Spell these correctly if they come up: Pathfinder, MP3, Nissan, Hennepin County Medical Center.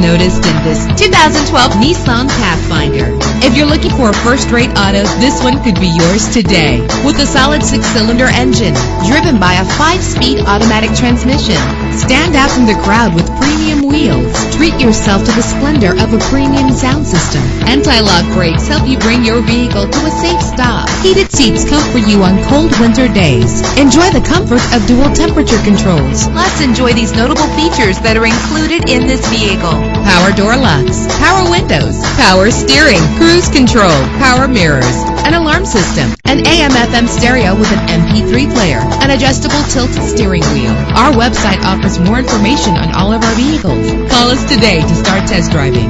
noticed in this 2012 Nissan Pathfinder. If you're looking for a first-rate auto, this one could be yours today. With a solid 6-cylinder engine, driven by a 5-speed automatic transmission, stand out from the crowd with premium wheels. Treat yourself to the splendor of a premium sound system. Anti-lock brakes help you bring your vehicle to a safe stop. Heated seats comfort you on cold winter days. Enjoy the comfort of dual temperature controls. Plus, enjoy these notable features that are included in this vehicle: power door locks, power windows, power steering, cruise control, power mirrors, an alarm system, an AM/FM stereo with an MP3 player, an adjustable tilt steering wheel. Our website offers more information on all of our vehicles. Call us today to start test driving.